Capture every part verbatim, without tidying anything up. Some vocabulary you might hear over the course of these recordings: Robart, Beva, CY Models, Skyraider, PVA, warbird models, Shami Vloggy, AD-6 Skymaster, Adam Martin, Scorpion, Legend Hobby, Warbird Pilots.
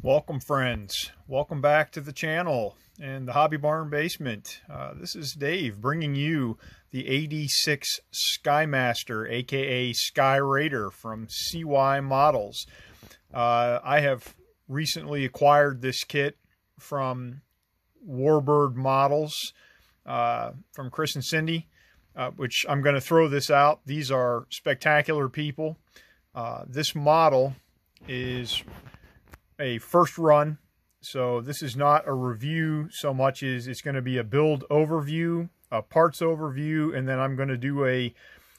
Welcome friends, welcome back to the channel and the Hobby Barn Basement. Uh, this is Dave bringing you the A D six Skymaster, aka Skyraider from C Y Models. Uh, I have recently acquired this kit from Warbird Models, uh, from Chris and Cindy, uh, which I'm going to throw this out. These are spectacular people. Uh, this model is a first run, so this is not a review so much as it's going to be a build overview, a parts overview, and then I'm going to do a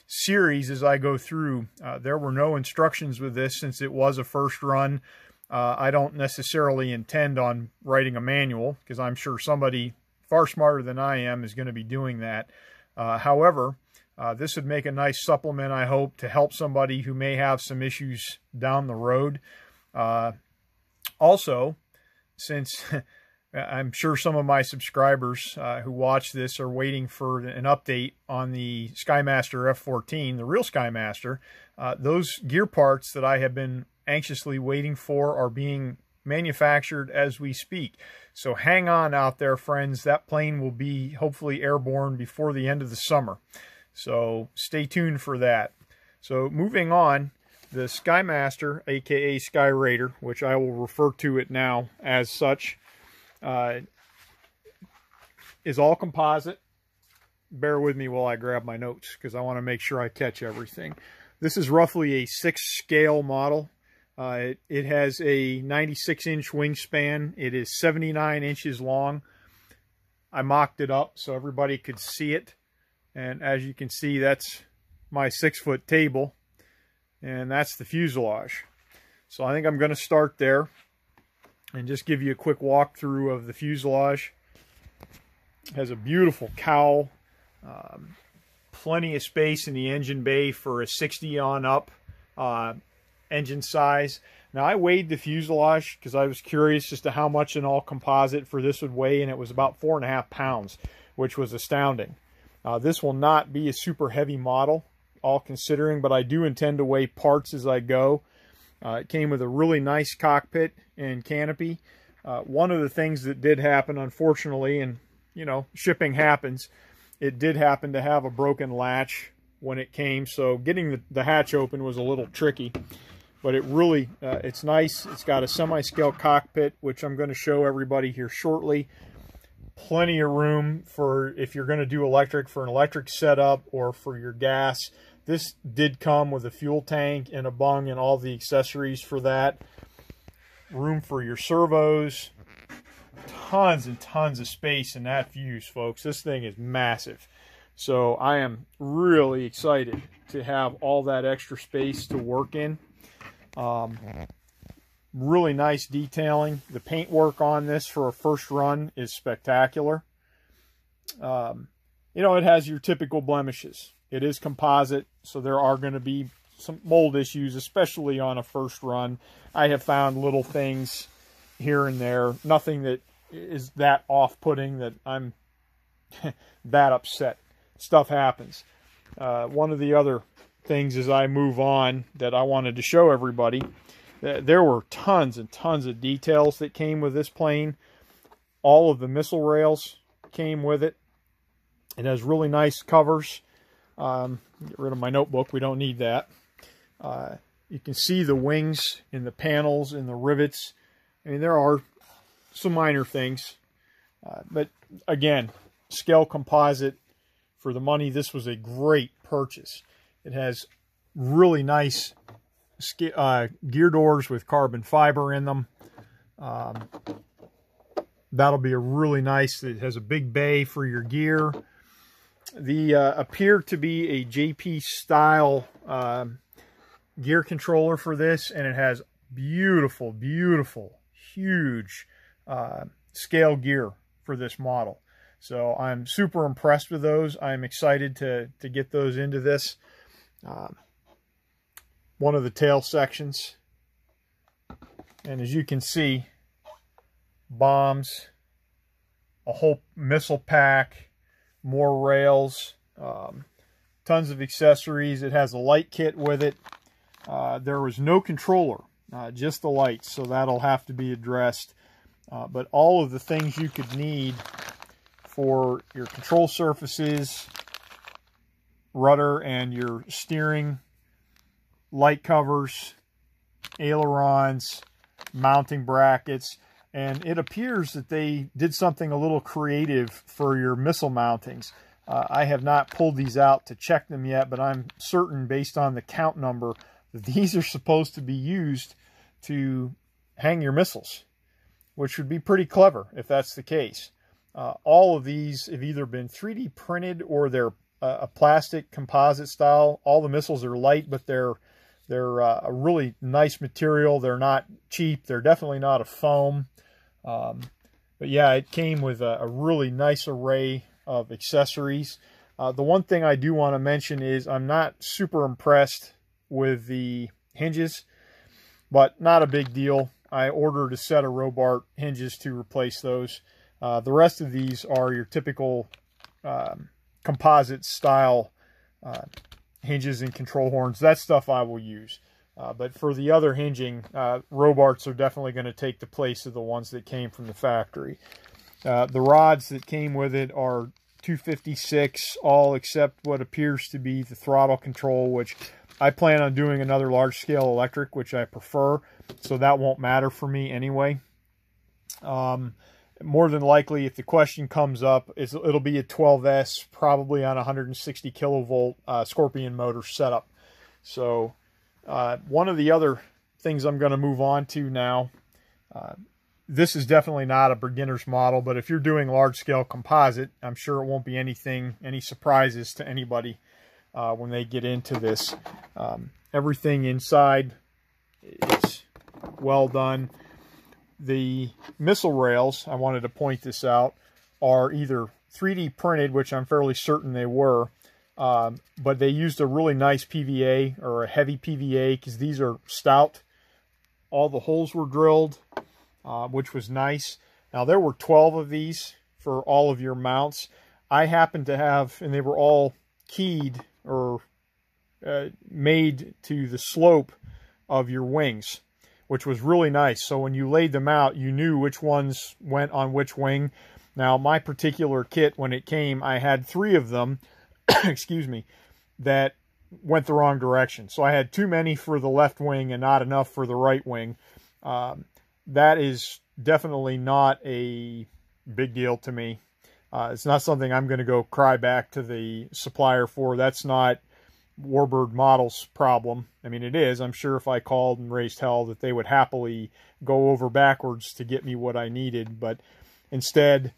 series as I go through. Uh, there were no instructions with this since it was a first run. Uh, I don't necessarily intend on writing a manual because I'm sure somebody far smarter than I am is going to be doing that. Uh, however, uh, this would make a nice supplement, I hope, to help somebody who may have some issues down the road. Uh, Also, since I'm sure some of my subscribers uh, who watch this are waiting for an update on the Skymaster F fourteen, the real Skymaster, uh, those gear parts that I have been anxiously waiting for are being manufactured as we speak. So hang on out there, friends. That plane will be hopefully airborne before the end of the summer. So stay tuned for that. So moving on. The Skymaster, aka Skyraider, which I will refer to it now as such, uh, is all composite. Bear with me while I grab my notes because I want to make sure I catch everything. This is roughly a six scale model. Uh, it, it has a ninety-six inch wingspan. It is seventy-nine inches long. I mocked it up so everybody could see it. And as you can see, that's my six foot table. And that's the fuselage. So I think I'm going to start there and just give you a quick walkthrough of the fuselage. It has a beautiful cowl, um, plenty of space in the engine bay for a sixty on up uh, engine size. Now I weighed the fuselage because I was curious as to how much an all composite for this would weigh, and it was about four and a half pounds, which was astounding. Uh, this will not be a super heavy model, all considering, but I do intend to weigh parts as I go. Uh, it came with a really nice cockpit and canopy. Uh, one of the things that did happen, unfortunately, and you know, shipping happens, it did happen to have a broken latch when it came, so getting the, the hatch open was a little tricky, but it really, uh, it's nice. It's got a semi-scale cockpit, which I'm going to show everybody here shortly. Plenty of room for, if you're going to do electric, for an electric setup or for your gas. This did come with a fuel tank and a bung and all the accessories for that. Room for your servos. Tons and tons of space in that fuse, folks. This thing is massive. So I am really excited to have all that extra space to work in. Um, really nice detailing. The paintwork on this for a first run is spectacular. Um, you know, it has your typical blemishes. It is composite, so there are going to be some mold issues, especially on a first run. I have found little things here and there. Nothing that is that off-putting that I'm that upset. Stuff happens. Uh, one of the other things as I move on that I wanted to show everybody, there were tons and tons of details that came with this plane. All of the missile rails came with it. It has really nice covers. Um, get rid of my notebook. We don't need that. Uh, you can see the wings in the panels and the rivets. I mean, there are some minor things. Uh, but again, scale composite. For the money, this was a great purchase. It has really nice uh, gear doors with carbon fiber in them. Um, that'll be a really nice, it has a big bay for your gear. The uh, appeared to be a J P style uh, gear controller for this, and it has beautiful, beautiful, huge uh, scale gear for this model. So I'm super impressed with those. I'm excited to, to get those into this. Um, one of the tail sections, and as you can see, bombs, a whole missile pack, more rails, um, tons of accessories. It has a light kit with it. Uh, there was no controller uh, just the lights, so that'll have to be addressed. Uh, but all of the things you could need for your control surfaces, rudder and your steering, light covers, ailerons, mounting brackets, and it appears that they did something a little creative for your missile mountings. Uh, I have not pulled these out to check them yet, but I'm certain based on the count number that these are supposed to be used to hang your missiles, which would be pretty clever if that's the case. Uh, all of these have either been three D printed or they're uh, a plastic composite style. All the missiles are light, but they're They're uh, a really nice material. They're not cheap. They're definitely not a foam. Um, but yeah, it came with a, a really nice array of accessories. Uh, the one thing I do want to mention is I'm not super impressed with the hinges, but not a big deal. I ordered a set of Robart hinges to replace those. Uh, the rest of these are your typical um, composite style uh hinges and control horns. That stuff I will use. Uh, but for the other hinging, uh, Robarts are definitely going to take the place of the ones that came from the factory. Uh, the rods that came with it are two fifty-six, all except what appears to be the throttle control, which I plan on doing another large-scale electric, which I prefer, so that won't matter for me anyway. Um, more than likely, if the question comes up, it's, it'll be a twelve S, probably on one hundred sixty kilovolt uh, Scorpion motor setup. So uh, one of the other things I'm going to move on to now, uh, this is definitely not a beginner's model, but if you're doing large-scale composite, I'm sure it won't be anything, any surprises to anybody uh, when they get into this. Um, everything inside is well done. The missile rails, I wanted to point this out, are either three D printed, which I'm fairly certain they were, um, but they used a really nice P V A or a heavy P V A because these are stout. All the holes were drilled, uh, which was nice. Now, there were twelve of these for all of your mounts. I happened to have, and they were all keyed or uh, made to the slope of your wings, which was really nice. So when you laid them out, you knew which ones went on which wing. Now, my particular kit, when it came, I had three of them, excuse me, that went the wrong direction. So I had too many for the left wing and not enough for the right wing. Um, that is definitely not a big deal to me. Uh, it's not something I'm going to go cry back to the supplier for. That's not Warbird Models' problem. I mean, it is. I'm sure if I called and raised hell that they would happily go over backwards to get me what I needed, but instead,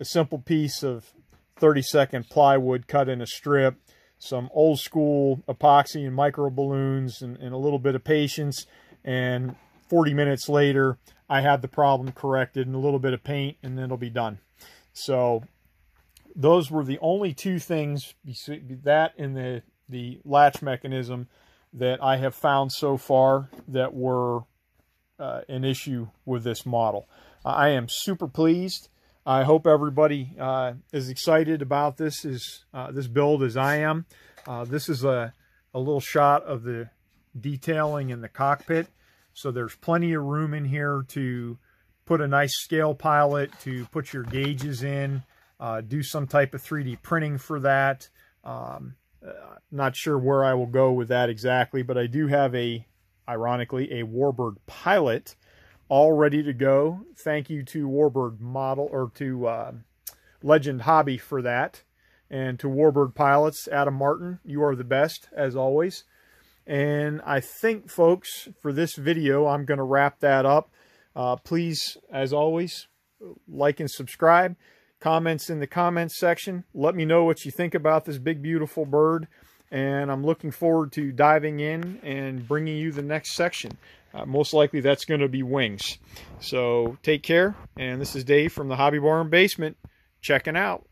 a simple piece of thirty second plywood cut in a strip, some old school epoxy and micro balloons, and, and a little bit of patience, and forty minutes later I had the problem corrected and a little bit of paint, and then it'll be done. So those were the only two things, that and the the latch mechanism, that I have found so far that were uh, an issue with this model. Uh, I am super pleased. I hope everybody uh, is excited about this is uh, this build as I am. Uh, this is a, a little shot of the detailing in the cockpit. So there's plenty of room in here to put a nice scale pilot, to put your gauges in, uh, do some type of three D printing for that. Um, Uh, not sure where I will go with that exactly, but I do have a, ironically, a Warbird pilot all ready to go. Thank you to Warbird Model, or to uh, Legend Hobby for that. And to Warbird Pilots, Adam Martin, you are the best, as always. And I think, folks, for this video, I'm going to wrap that up. Uh, please, as always, like and subscribe. Comments in the comments section. Let me know what you think about this big, beautiful bird. And I'm looking forward to diving in and bringing you the next section. Uh, most likely that's going to be wings. So take care. And this is Dave from the Hobby Barn Basement, checking out.